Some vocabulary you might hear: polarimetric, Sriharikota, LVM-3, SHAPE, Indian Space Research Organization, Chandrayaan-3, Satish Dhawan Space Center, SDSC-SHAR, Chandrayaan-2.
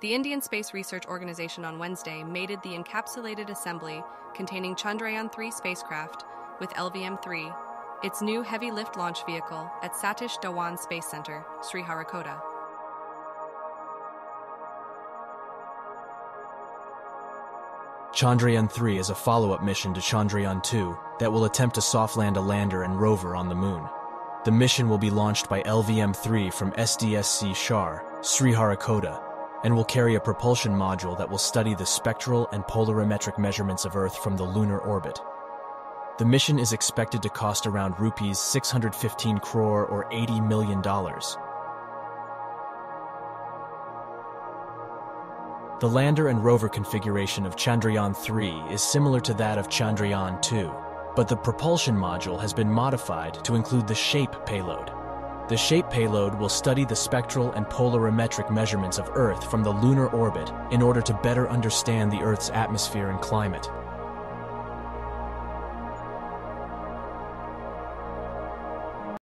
The Indian Space Research Organization on Wednesday mated the encapsulated assembly containing Chandrayaan-3 spacecraft with LVM-3, its new heavy lift launch vehicle, at Satish Dhawan Space Center, Sriharikota. Chandrayaan-3 is a follow-up mission to Chandrayaan-2 that will attempt to soft land a lander and rover on the moon. The mission will be launched by LVM-3 from SDSC-SHAR, Sriharikota, and will carry a propulsion module that will study the spectral and polarimetric measurements of Earth from the lunar orbit. The mission is expected to cost around rupees 615 crore or $80 million. The lander and rover configuration of Chandrayaan-3 is similar to that of Chandrayaan-2, but the propulsion module has been modified to include the SHAPE payload. The SHAPE payload will study the spectral and polarimetric measurements of Earth from the lunar orbit in order to better understand the Earth's atmosphere and climate.